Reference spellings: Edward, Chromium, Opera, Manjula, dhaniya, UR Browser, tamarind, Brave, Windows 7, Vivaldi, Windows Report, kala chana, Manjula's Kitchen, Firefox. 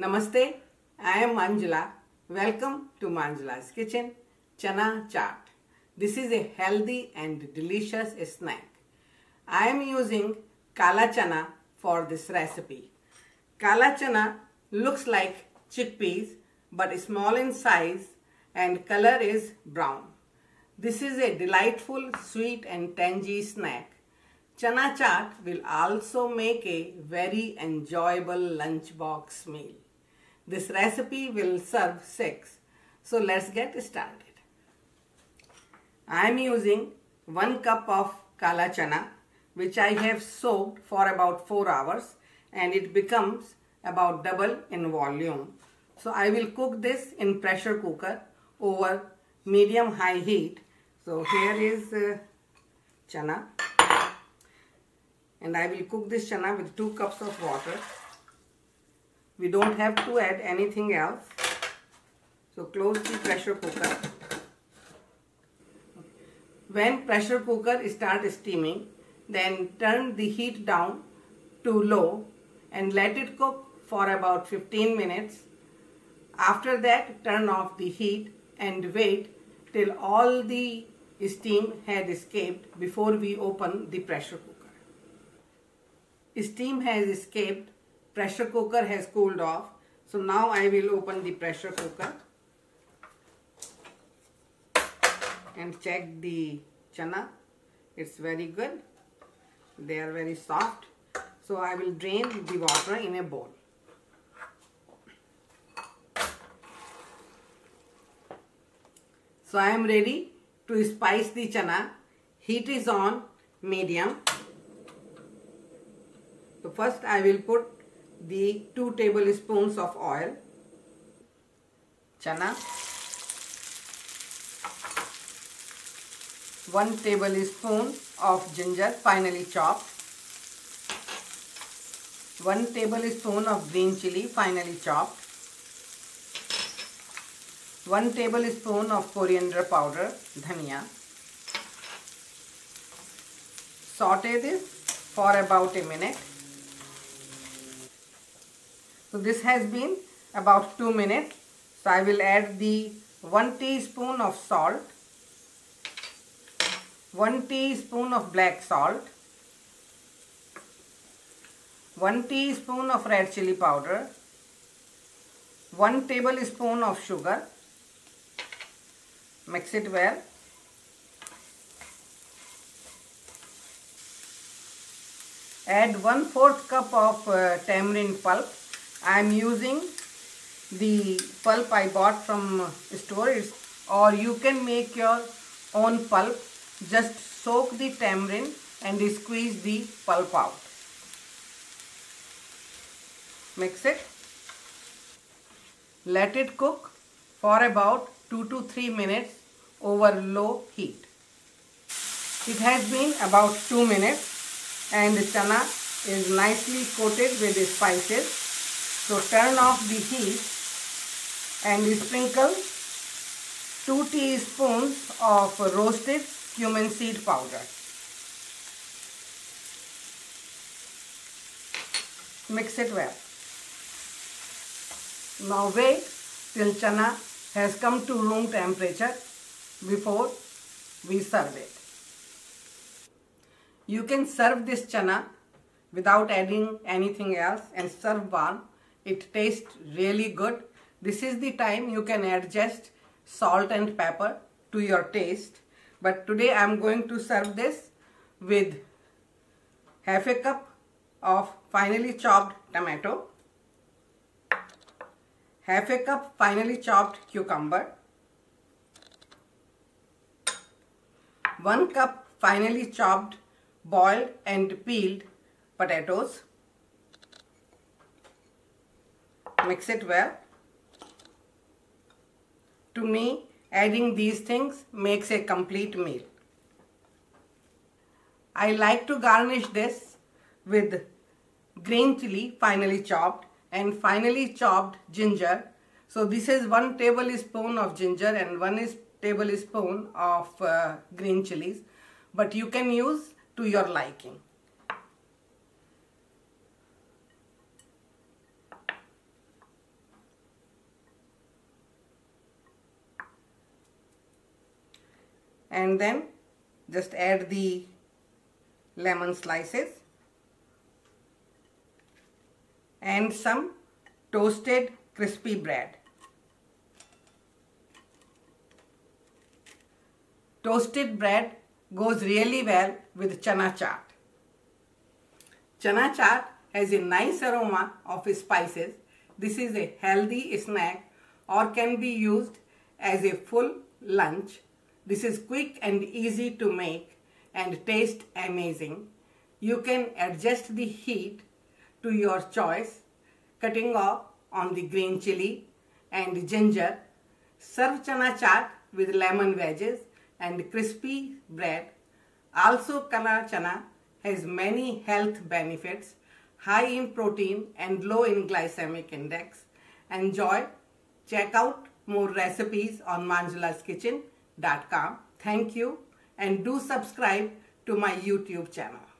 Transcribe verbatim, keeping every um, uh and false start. Namaste, I am Manjula. Welcome to Manjula's Kitchen, Chana Chaat. This is a healthy and delicious snack. I am using kala chana for this recipe. Kala chana looks like chickpeas but small in size and color is brown. This is a delightful, sweet and tangy snack. Chana chaat will also make a very enjoyable lunchbox meal. This recipe will serve six. So let's get started. I am using one cup of kala chana which I have soaked for about four hours and it becomes about double in volume. So I will cook this in pressure cooker over medium high heat. So here is uh, chana, and I will cook this chana with two cups of water. We don't have to add anything else. So close the pressure cooker. When pressure cooker starts steaming, then turn the heat down to low and let it cook for about fifteen minutes. After that, turn off the heat and wait till all the steam has escaped before we open the pressure cooker. Steam has escaped, pressure cooker has cooled off. So now I will open the pressure cooker and check the chana. It's very good. They are very soft. So I will drain the water in a bowl. So I am ready to spice the chana. Heat is on medium. So first I will put the two tablespoons of oil. Chana. one tablespoon of ginger finely chopped. one tablespoon of green chili finely chopped. one tablespoon of coriander powder, dhaniya. Saute this for about a minute. So this has been about two minutes. So I will add the one teaspoon of salt, one teaspoon of black salt, one teaspoon of red chili powder, one tablespoon of sugar. Mix it well. Add one fourth cup of uh, tamarind pulp. I am using the pulp I bought from store, or you can make your own pulp. Just soak the tamarind and squeeze the pulp out. Mix it. Let it cook for about two to three minutes over low heat. It has been about two minutes and chana is nicely coated with spices. So turn off the heat and sprinkle two teaspoons of roasted cumin seed powder. Mix it well. Now wait till chana has come to room temperature before we serve it. You can serve this chana without adding anything else and serve warm. It tastes really good. This is the time you can adjust salt and pepper to your taste. But today I am going to serve this with half a cup of finely chopped tomato, half a cup finely chopped cucumber, one cup finely chopped boiled and peeled potatoes. Mix it well. To me, adding these things makes a complete meal. I like to garnish this with green chili finely chopped and finely chopped ginger. So this is one tablespoon of ginger and one is tablespoon of uh, green chilies, but you can use to your liking. and then just add the lemon slices and some toasted crispy bread. Toasted bread goes really well with chana chaat. Chana chaat has a nice aroma of spices. This is a healthy snack or can be used as a full lunch. This is quick and easy to make and tastes amazing. You can adjust the heat to your choice, cutting off on the green chili and ginger. Serve chana chaat with lemon wedges and crispy bread. Also, kala chana has many health benefits, high in protein and low in glycemic index. Enjoy. Check out more recipes on manjulas kitchen dot com. Thank you, and do subscribe to my YouTube channel.